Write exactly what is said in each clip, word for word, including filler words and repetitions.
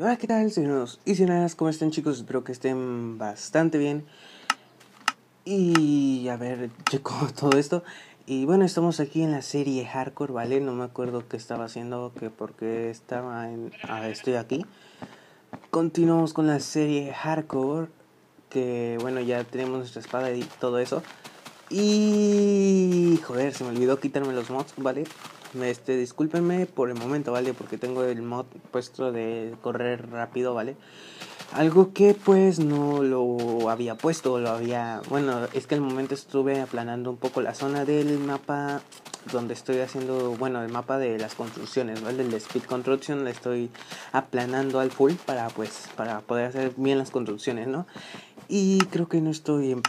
Hola, ¿qué tal, señores y señoras? ¿Cómo están, chicos? Espero que estén bastante bien. Y a ver, checo todo esto. Y bueno, estamos aquí en la serie Hardcore, ¿vale? No me acuerdo qué estaba haciendo, que por qué estaba en... Ah, estoy aquí. Continuamos con la serie Hardcore, que bueno, ya tenemos nuestra espada y todo eso. Y... joder, se me olvidó quitarme los mods, ¿vale? Este, discúlpenme por el momento, ¿vale? Porque tengo el mod puesto de correr rápido, ¿vale? Algo que pues no lo había puesto, lo había... Bueno, es que al momento estuve aplanando un poco la zona del mapa donde estoy haciendo... Bueno, el mapa de las construcciones, ¿vale? El de Speed Construction le estoy aplanando al full para pues... Para poder hacer bien las construcciones, ¿no? Y creo que no estoy... En...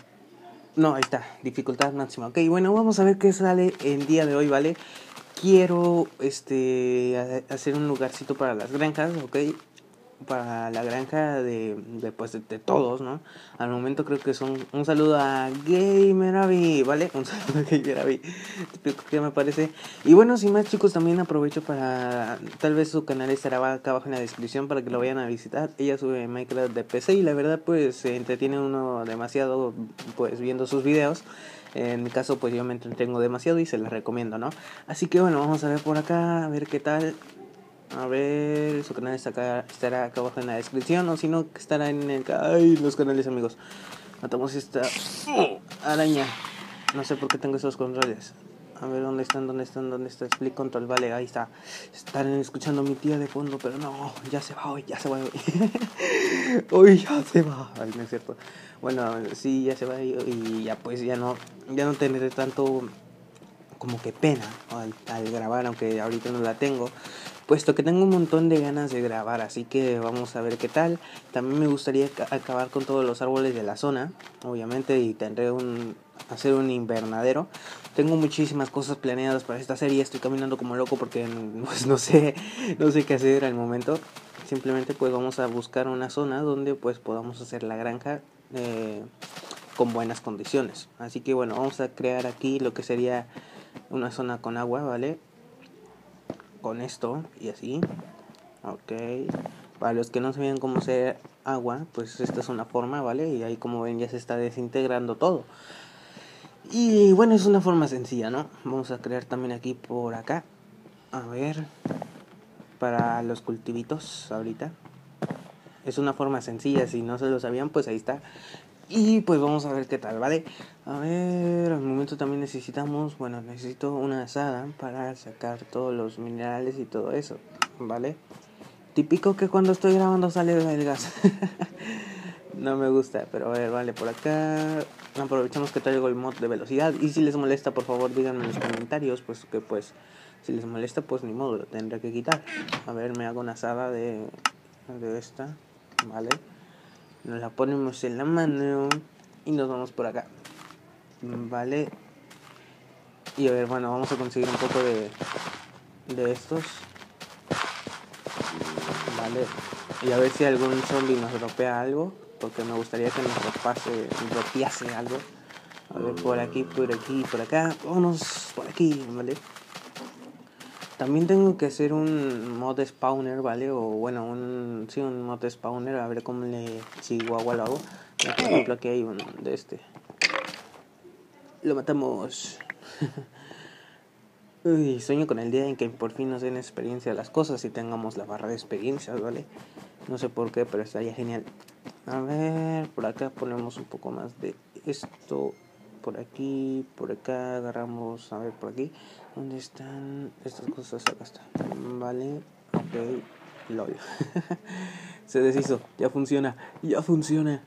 No, ahí está, dificultad máxima. Ok, bueno, vamos a ver qué sale el día de hoy, ¿vale? Quiero este hacer un lugarcito para las granjas, ok, para la granja de, de, pues, de, de todos, ¿no? Al momento creo que son un, un saludo a GamerAbi, ¿vale? Un saludo a GamerAbi, que me parece. Y bueno, sin más, chicos, también aprovecho para, tal vez su canal estará acá abajo en la descripción para que lo vayan a visitar. Ella sube Minecraft de P C y la verdad pues se entretiene uno demasiado pues viendo sus videos. En mi caso pues yo me entretengo demasiado y se las recomiendo, ¿no? Así que bueno, vamos a ver por acá, a ver qué tal. A ver, su canal está acá, estará acá abajo en la descripción, o si no, estará en el... ¡Ay, los canales, amigos! Matamos esta araña. No sé por qué tengo esos controles. A ver, ¿dónde están? ¿Dónde están? ¿Dónde está? Split Control, vale, ahí está. Están escuchando a mi tía de fondo, pero no, ya se va hoy, ya se va hoy. Hoy ya se va. Ay, no es cierto. Bueno, sí, ya se va y, y ya pues ya no, ya no tendré tanto como que pena al, al grabar, aunque ahorita no la tengo. Puesto que tengo un montón de ganas de grabar, así que vamos a ver qué tal. También me gustaría acabar con todos los árboles de la zona, obviamente, y tendré un... hacer un invernadero. Tengo muchísimas cosas planeadas para esta serie. Estoy caminando como loco porque pues, no sé no sé qué hacer al momento. Simplemente pues vamos a buscar una zona donde pues podamos hacer la granja eh, con buenas condiciones. Así que bueno, vamos a crear aquí lo que sería una zona con agua, ¿vale? Con esto y así. Ok, para los que no sabían cómo hacer agua, pues esta es una forma, ¿vale? Y ahí, como ven, ya se está desintegrando todo. Y bueno, es una forma sencilla, ¿no? Vamos a crear también aquí por acá, a ver, para los cultivitos ahorita. Es una forma sencilla, si no se lo sabían, pues ahí está. Y pues vamos a ver qué tal, ¿vale? A ver, al momento también necesitamos, bueno, necesito una azada para sacar todos los minerales y todo eso, ¿vale? Típico que cuando estoy grabando sale el gas. No me gusta, pero a ver, vale, por acá... Aprovechamos que traigo el mod de velocidad. Y si les molesta, por favor, díganme en los comentarios. Pues que pues, si les molesta, pues ni modo, lo tendré que quitar. A ver, me hago una asada de, de esta, ¿vale? Nos la ponemos en la mano y nos vamos por acá, ¿vale? Y a ver, bueno, vamos a conseguir un poco de, de estos, ¿vale? Y a ver si algún zombie nos dropea algo, porque me gustaría que nos dropase, dropease algo. A ver, por aquí, por aquí, por acá. Vámonos por aquí, ¿vale? También tengo que hacer un mod spawner, ¿vale? O bueno, un, sí, un mod spawner. A ver cómo le chihuahua lo hago. Por ejemplo, aquí hay uno de este. Lo matamos. Uy, sueño con el día en que por fin nos den experiencia las cosas y tengamos la barra de experiencias, ¿vale? No sé por qué, pero estaría genial. A ver, por acá ponemos un poco más de esto. Por aquí, por acá, agarramos, a ver, por aquí. ¿Dónde están estas cosas? Acá están, vale, ok, lol. Se deshizo, ya funciona, ya funciona.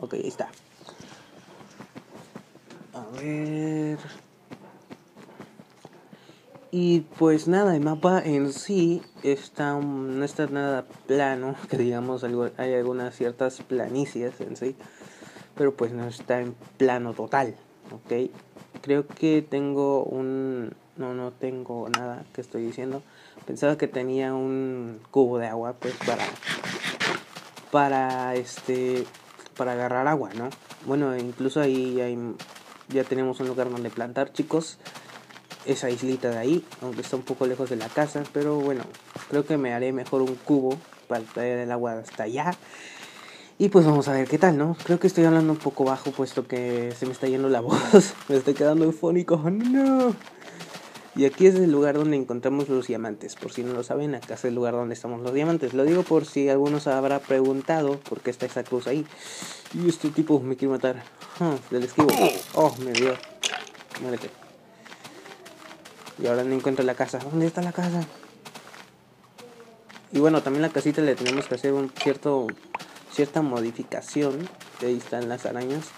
Ok, ahí está. A ver... Y pues nada, el mapa en sí está no está nada plano, que digamos, algo, hay algunas ciertas planicies en sí, pero pues no está en plano total, ¿ok? Creo que tengo un... no, no tengo nada que estoy diciendo. Pensaba que tenía un cubo de agua, pues para... Para este... para agarrar agua, ¿no? Bueno, incluso ahí hay, ya tenemos un lugar donde plantar, chicos. esa islita de ahí, aunque está un poco lejos de la casa, pero bueno, creo que me haré mejor un cubo para traer el agua hasta allá. Y pues vamos a ver qué tal, ¿no? Creo que estoy hablando un poco bajo, puesto que se me está yendo la voz. Me estoy quedando eufónico. ¡No! Y aquí es el lugar donde encontramos los diamantes. Por si no lo saben, acá es el lugar donde estamos los diamantes. Lo digo por si algunos habrá preguntado por qué está esa cruz ahí. Y este tipo me quiere matar. Huh, del esquivo. Oh, me dio. Muérete. Y ahora no encuentro la casa. ¿Dónde está la casa? Y bueno, también la casita le tenemos que hacer un cierto... cierta modificación. Ahí están las arañas.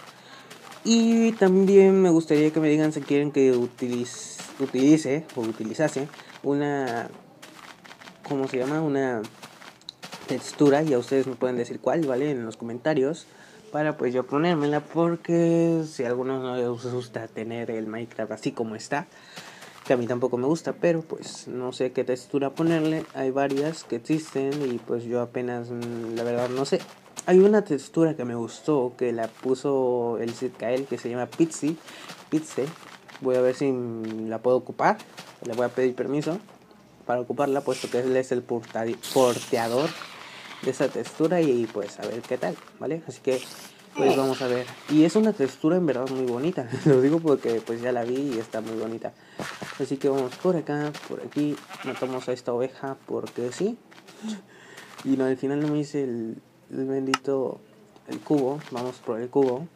Y también me gustaría que me digan si quieren que utilice, utilice o utilizase una, ¿cómo se llama? Una textura, y a ustedes me pueden decir cuál, ¿vale? En los comentarios, para pues yo ponérmela, porque si a algunos no les gusta tener el Minecraft así como está, que a mí tampoco me gusta, pero pues no sé qué textura ponerle. Hay varias que existen y pues yo apenas, la verdad, no sé. Hay una textura que me gustó, que la puso el Zitkael, que se llama Pizzi. Pizzi. Voy a ver si la puedo ocupar. Le voy a pedir permiso para ocuparla, puesto que él es el porteador de esa textura. Y pues a ver qué tal, ¿vale? Así que pues vamos a ver. Y es una textura en verdad muy bonita. Lo digo porque pues ya la vi y está muy bonita. Así que vamos por acá, por aquí. Matamos a esta oveja porque sí. Y no, al final no me hice el... el bendito el cubo. Vamos por el cubo.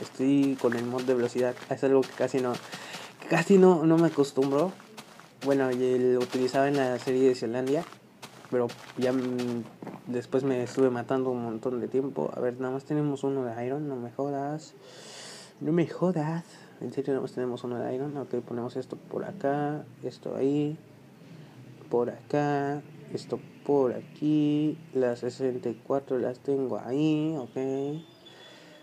Estoy con el mod de velocidad. Es algo que casi no que casi no, no me acostumbro. Bueno, lo utilizaba en la serie de Zelandia, pero ya después me estuve matando un montón de tiempo. A ver, nada más tenemos uno de iron. No me jodas. No me jodas. En serio, nada más tenemos uno de iron. Ok, ponemos esto por acá. Esto ahí. Por acá. Esto por aquí, las sesenta y cuatro las tengo ahí, ok.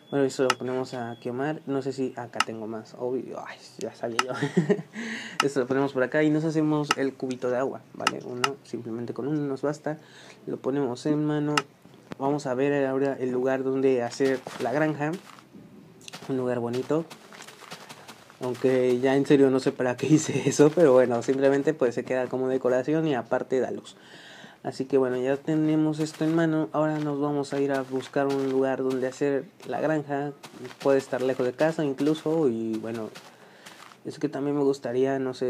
Bueno, eso lo ponemos a quemar. No sé si acá tengo más, obvio. Ay, ya sabía yo. Esto lo ponemos por acá y nos hacemos el cubito de agua, ¿vale? Uno, simplemente con uno nos basta. Lo ponemos en mano. Vamos a ver ahora el lugar donde hacer la granja. Un lugar bonito. Aunque ya en serio no sé para qué hice eso, pero bueno, simplemente pues se queda como decoración y aparte da luz. Así que bueno, ya tenemos esto en mano. Ahora nos vamos a ir a buscar un lugar donde hacer la granja. Puede estar lejos de casa incluso. Y bueno, es que también me gustaría, no sé.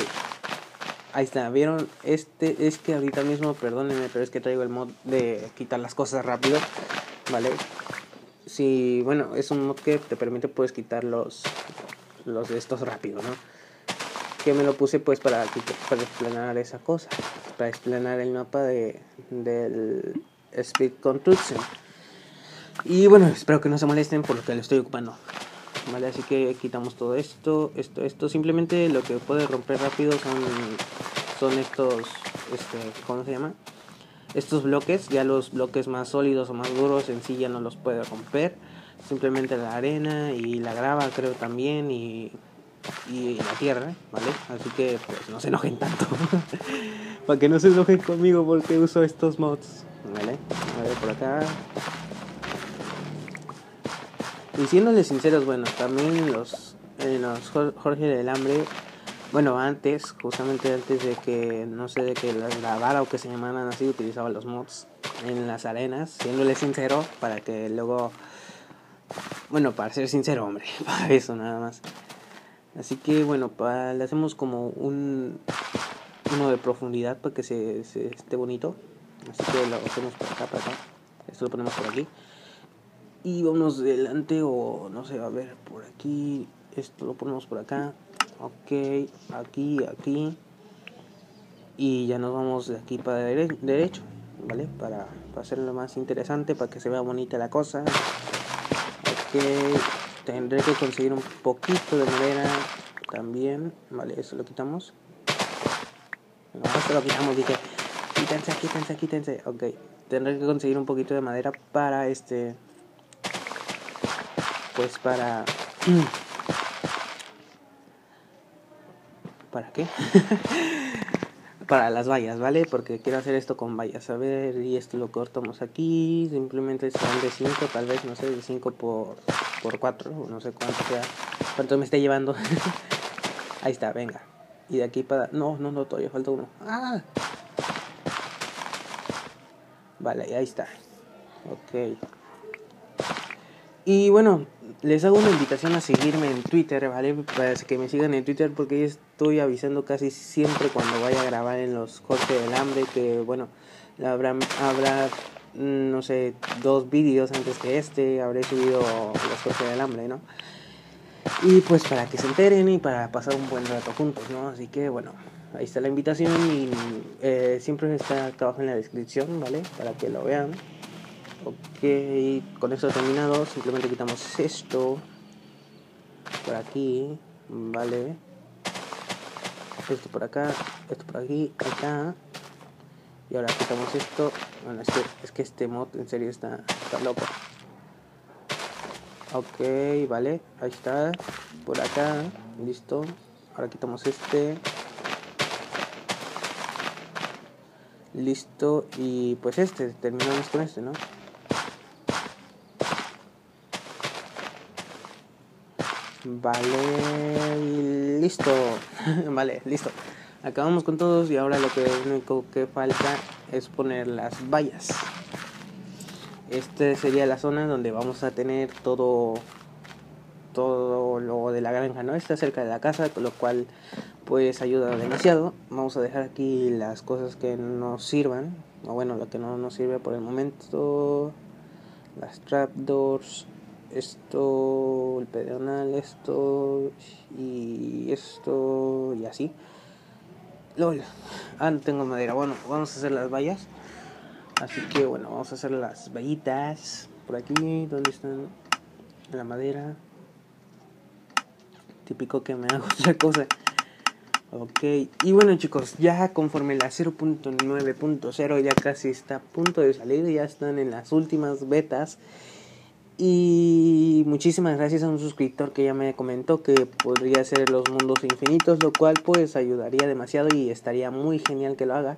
Ahí está, ¿vieron? Este es que ahorita mismo, perdónenme, pero es que traigo el mod de quitar las cosas rápido, ¿vale? Sí, bueno, es un mod que te permite pues quitar los, los de estos rápido, ¿no? Que me lo puse pues para, para explanar esa cosa, para explanar el mapa de del Speed Construction. Y bueno, espero que no se molesten por lo que lo estoy ocupando, vale. Así que quitamos todo esto, esto, esto. Simplemente lo que puede romper rápido son son estos, este, ¿cómo se llama? Estos bloques. Ya los bloques más sólidos o más duros en sí ya no los puede romper. Simplemente la arena y la grava, creo también, y y la tierra, ¿vale? Así que pues no se enojen tanto. Para que no se enojen conmigo porque uso estos mods, ¿vale? A ver por acá. Y siéndoles sinceros, bueno, también los, eh, los Jorge del Hambre. Bueno, antes, justamente antes de que, no sé, de que las grabara o que se llamaran así, utilizaba los mods en las arenas. Siéndoles sincero, para que luego... bueno, para ser sincero, hombre, para eso nada más. Así que bueno, para, le hacemos como un uno de profundidad para que se, se esté bonito. Así que lo hacemos por acá, por acá. Esto lo ponemos por aquí. Y vamos delante, o no sé, a ver, por aquí. Esto lo ponemos por acá. Ok, aquí, aquí. Y ya nos vamos de aquí para dere derecho, ¿vale? Para, para hacerlo más interesante, para que se vea bonita la cosa. Ok. Tendré que conseguir un poquito de madera también. Vale, eso lo quitamos. No, eso lo quitamos, dije. Quítense, quítense, quítense. Ok, tendré que conseguir un poquito de madera para este... pues para... ¿Para qué? Para las vallas, ¿vale? Porque quiero hacer esto con vallas. A ver, y esto lo cortamos aquí. Simplemente son de cinco, tal vez, no sé, de cinco por... por cuatro, no sé cuánto sea, cuánto me esté llevando. Ahí está, venga. Y de aquí para... No, no, no, todavía falta uno. ¡Ah! Vale, ahí está. Ok. Y bueno, les hago una invitación a seguirme en Twitter, ¿vale? Para que me sigan en Twitter, porque yo estoy avisando casi siempre cuando vaya a grabar en los cortes del hambre. Que bueno, habrá, habrá no sé, dos vídeos antes que este. Habré subido los cortes del hambre, ¿no? Y pues para que se enteren y para pasar un buen rato juntos, ¿no? Así que bueno, ahí está la invitación y eh, siempre está acá abajo en la descripción, ¿vale? Para que lo vean. Ok, con esto terminado, simplemente quitamos esto por aquí, vale, esto por acá, esto por aquí, acá, y ahora quitamos esto. Bueno, es que, es que este mod en serio está, está loco. Ok, vale, ahí está, por acá, listo. Ahora quitamos este. Listo, y pues este, terminamos con este, ¿no? Vale, listo. Vale, listo. Acabamos con todos y ahora lo que lo único que falta es poner las vallas. Este sería la zona donde vamos a tener todo todo lo de la granja, ¿no? Está cerca de la casa, con lo cual pues ayuda demasiado. Vamos a dejar aquí las cosas que nos sirvan, o bueno, lo que no nos sirve por el momento. Las trapdoors, esto, el pedernal, esto y esto y así. Lol, ah, no tengo madera. Bueno, vamos a hacer las vallas. Así que bueno, vamos a hacer las vallitas por aquí. ¿Dónde están? La madera. Típico que me hago otra cosa. Ok, y bueno chicos, ya conforme la cero punto nueve punto cero ya casi está a punto de salir, ya están en las últimas betas. Y muchísimas gracias a un suscriptor que ya me comentó que podría hacer los mundos infinitos, lo cual pues ayudaría demasiado y estaría muy genial que lo haga.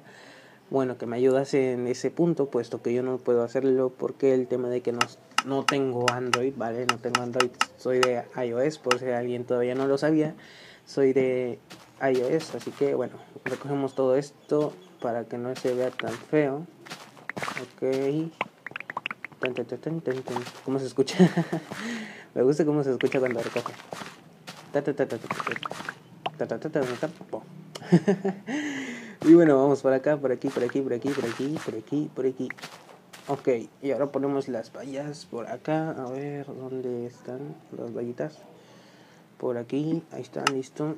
Bueno, que me ayudas en ese punto, puesto que yo no puedo hacerlo porque el tema de que no, no tengo Android, ¿vale? No tengo Android, soy de iOS, por si alguien todavía no lo sabía, soy de iOS, así que bueno, recogemos todo esto para que no se vea tan feo. Ok. ¿Cómo se escucha? Me gusta cómo se escucha cuando recoge. Y bueno, vamos por acá, por aquí, por aquí, por aquí, por aquí, por aquí, por aquí. Ok, y ahora ponemos las vallas por acá. A ver, ¿dónde están las vallitas? Por aquí, ahí está, listo.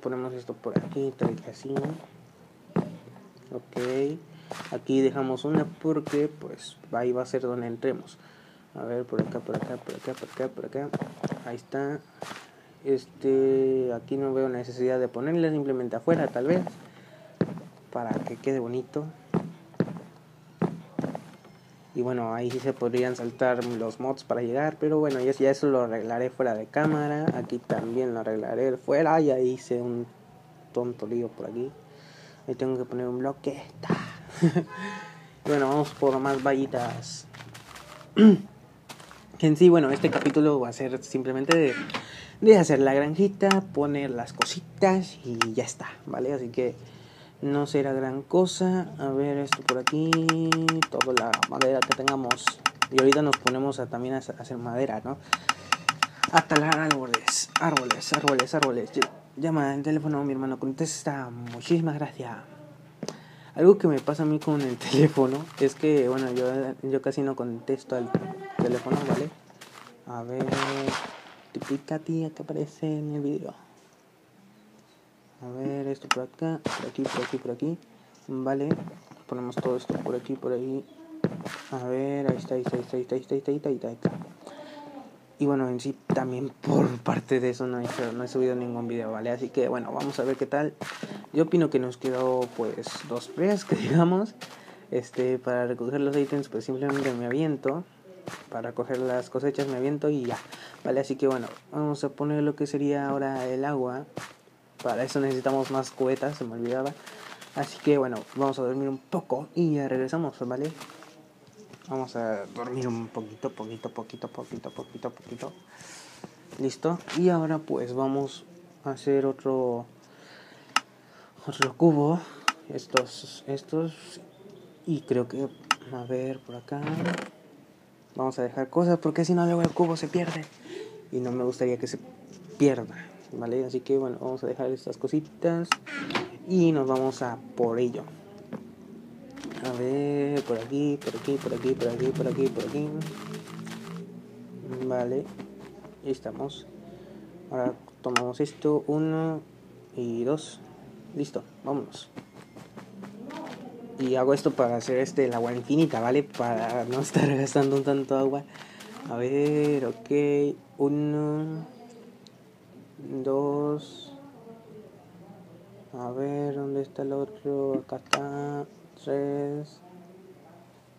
Ponemos esto por aquí, tal y así. Ok, aquí dejamos una porque pues ahí va a ser donde entremos. A ver, por acá, por acá, por acá, por acá, por acá. Ahí está. Este, aquí no veo necesidad de ponerla, simplemente afuera tal vez, para que quede bonito. Y bueno, ahí sí se podrían saltar los mods para llegar, pero bueno, ya, ya eso lo arreglaré fuera de cámara. Aquí también lo arreglaré fuera. Ya hice un tonto lío por aquí. Ahí tengo que poner un bloque. Y bueno, vamos por más vallitas. En sí, bueno, este capítulo va a ser simplemente de, de hacer la granjita, poner las cositas y ya está, ¿vale? Así que no será gran cosa. A ver, esto por aquí, toda la madera que tengamos. Y ahorita nos ponemos a también a hacer madera, ¿no? A talar árboles, árboles, árboles, árboles. Llama al teléfono, mi hermano contesta. Muchísimas gracias. Algo que me pasa a mí con el teléfono es que, bueno, yo, yo casi no contesto al teléfono, ¿vale? A ver, típica tía que aparece en el video. A ver, esto por acá, por aquí, por aquí, por aquí. Vale, ponemos todo esto por aquí, por ahí. A ver, ahí está, ahí está, ahí está, ahí está, ahí está, ahí está, ahí está, ahí está. Y bueno, en sí también por parte de eso no he, no he subido ningún video, ¿vale? Así que bueno, vamos a ver qué tal. Yo opino que nos quedó pues dos pres, que digamos. Este, para recoger los ítems pues simplemente me aviento. Para recoger las cosechas me aviento y ya, ¿vale? Así que bueno, vamos a poner lo que sería ahora el agua. Para eso necesitamos más cubetas, se me olvidaba. Así que bueno, vamos a dormir un poco y ya regresamos, ¿vale? Vamos a dormir un poquito, poquito, poquito, poquito, poquito, poquito. Listo. Y ahora pues vamos a hacer otro otro cubo, estos, estos, y creo que, a ver, por acá, vamos a dejar cosas, porque si no luego el cubo se pierde, y no me gustaría que se pierda, ¿vale? Así que, bueno, vamos a dejar estas cositas, y nos vamos a por ello. A ver, por aquí, por aquí, por aquí, por aquí, por aquí, por aquí. Vale, ahí estamos. Ahora tomamos esto, uno y dos. Listo, vámonos. Y hago esto para hacer este el agua infinita, ¿vale? Para no estar gastando un tanto agua. A ver, ok. Uno, dos. A ver, ¿dónde está el otro? Acá está. tres,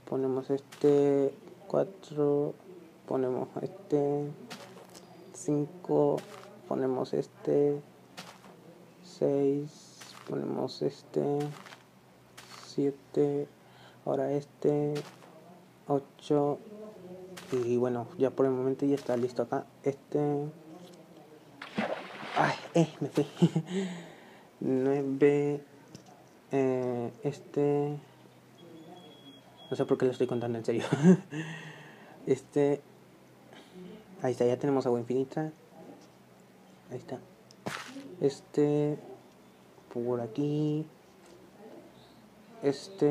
ponemos este, cuatro, ponemos este, cinco, ponemos este, seis, ponemos este, siete, ahora este, ocho, y bueno, ya por el momento ya está listo acá, este, ay, eh, me fui, nueve, Eh, este, no sé por qué lo estoy contando en serio. Este, ahí está, ya tenemos agua infinita. Ahí está. Este, por aquí. Este,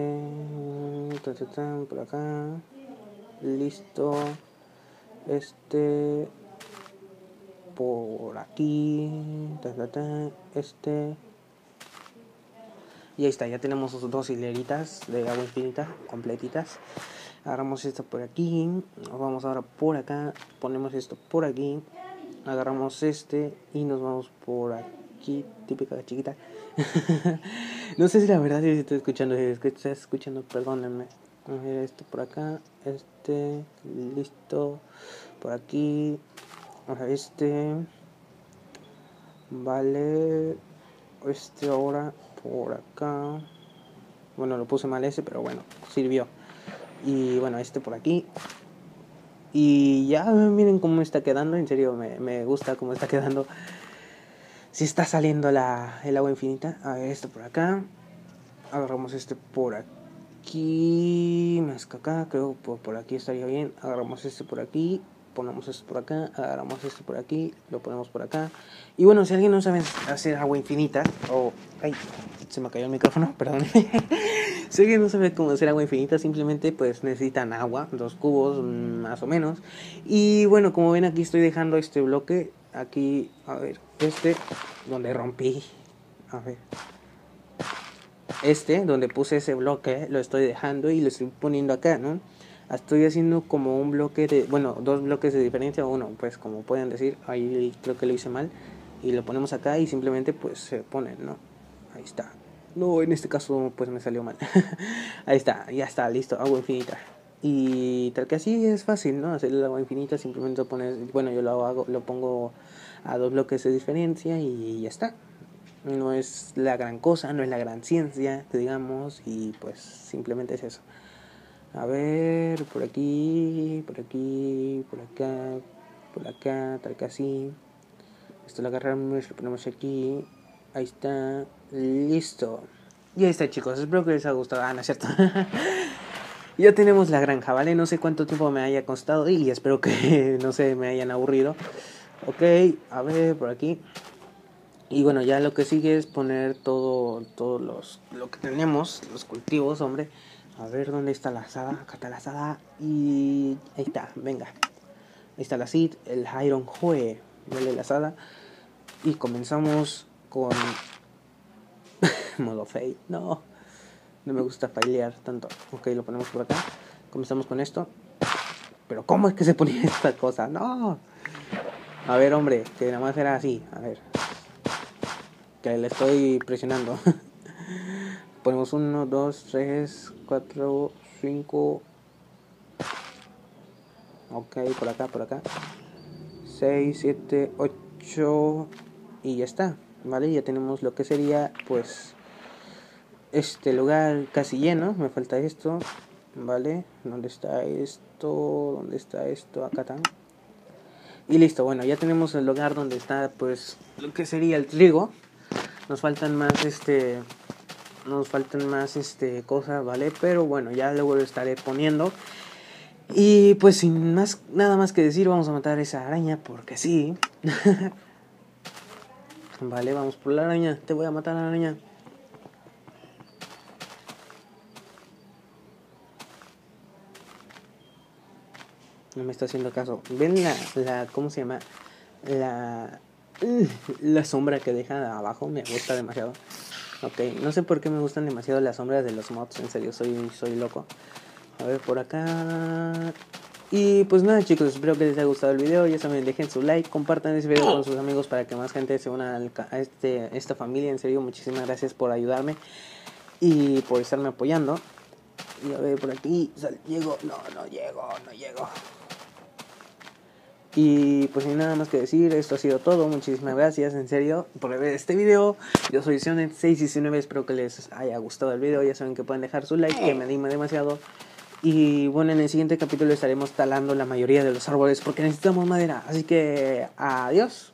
por acá. Listo. Este, por aquí. Este. Y ahí está, ya tenemos dos hileritas de agua infinita completitas. Agarramos esta por aquí, nos vamos ahora por acá, ponemos esto por aquí, agarramos este y nos vamos por aquí, típica chiquita. No sé si la verdad es que estoy escuchando, si es que estoy escuchando, perdónenme. Esto por acá, este, listo, por aquí, ahora este, vale, este ahora. Por acá. Bueno, lo puse mal ese, pero bueno, sirvió. Y bueno, este por aquí. Y ya miren cómo está quedando. En serio, me, me gusta cómo está quedando. Si está saliendo la, el agua infinita. A ver, este por acá. Agarramos este por aquí. Más que acá, creo que por, por aquí estaría bien. Agarramos este por aquí. Ponemos esto por acá, agarramos esto por aquí, lo ponemos por acá. Y bueno, si alguien no sabe hacer agua infinita, o... Oh, ay, se me cayó el micrófono, perdón. Si alguien no sabe cómo hacer agua infinita, simplemente pues necesitan agua, dos cubos más o menos. Y bueno, como ven aquí estoy dejando este bloque, aquí, a ver, este, donde rompí, a ver. Este, donde puse ese bloque, lo estoy dejando y lo estoy poniendo acá, ¿no? Estoy haciendo como un bloque de, bueno, dos bloques de diferencia, o uno, pues como pueden decir, ahí creo que lo hice mal. Y lo ponemos acá y simplemente pues se pone, ¿no? Ahí está. No, en este caso pues me salió mal. Ahí está, ya está, listo, agua infinita. Y tal que así es fácil, ¿no? Hacer el agua infinita, simplemente pones, bueno, yo lo hago, lo pongo a dos bloques de diferencia y ya está. No es la gran cosa, no es la gran ciencia, digamos, y pues simplemente es eso. A ver, por aquí, por aquí, por acá, por acá, tal que así. Esto lo agarramos, lo ponemos aquí. Ahí está, listo. Y ahí está, chicos, espero que les haya gustado. Ah, no es cierto. Ya tenemos la granja, ¿vale? No sé cuánto tiempo me haya costado y espero que, no sé, me hayan aburrido. Ok, a ver, por aquí. Y bueno, ya lo que sigue es poner todo, todos los, lo que tenemos, los cultivos, hombre. A ver, ¿dónde está la asada? Acá está la asada. Y ahí está, venga. Ahí está la seed, el Iron Hoe. Vale, la asada. Y comenzamos con... modo fail. No, no me gusta failear tanto. Ok, lo ponemos por acá. Comenzamos con esto. Pero ¿cómo es que se ponía esta cosa? No. A ver, hombre, que nada más era así. A ver. Que le estoy presionando. Ponemos uno, dos, tres, cuatro, cinco. Ok, por acá, por acá. seis, siete, ocho. Y ya está, ¿vale? Ya tenemos lo que sería, pues, este lugar casi lleno. Me falta esto, ¿vale? ¿Dónde está esto? ¿Dónde está esto? Acá está. Y listo, bueno, ya tenemos el lugar donde está, pues, lo que sería el trigo. nos faltan más este nos faltan más este cosas, ¿vale? Pero bueno, ya luego lo estaré poniendo. Y pues sin más nada más que decir, vamos a matar esa araña porque sí. Vale, vamos por la araña. Te voy a matar a la araña. No me está haciendo caso. ¿Ven la, la cómo se llama? La la sombra que dejan abajo me gusta demasiado. Ok, no sé por qué me gustan demasiado las sombras de los mods, en serio, soy soy loco. A ver por acá. Y pues nada, chicos, espero que les haya gustado el video. Ya saben, dejen su like, compartan este video con sus amigos para que más gente se una a este, esta familia. En serio, muchísimas gracias por ayudarme y por estarme apoyando. Y a ver por aquí, sal, llego, no, no llego, no llego. Y pues sin nada más que decir, esto ha sido todo. Muchísimas gracias, en serio, por ver este video. Yo soy ceonet seis diecinueve, espero que les haya gustado el video. Ya saben que pueden dejar su like, que me anima demasiado. Y bueno, en el siguiente capítulo estaremos talando la mayoría de los árboles porque necesitamos madera. Así que, adiós.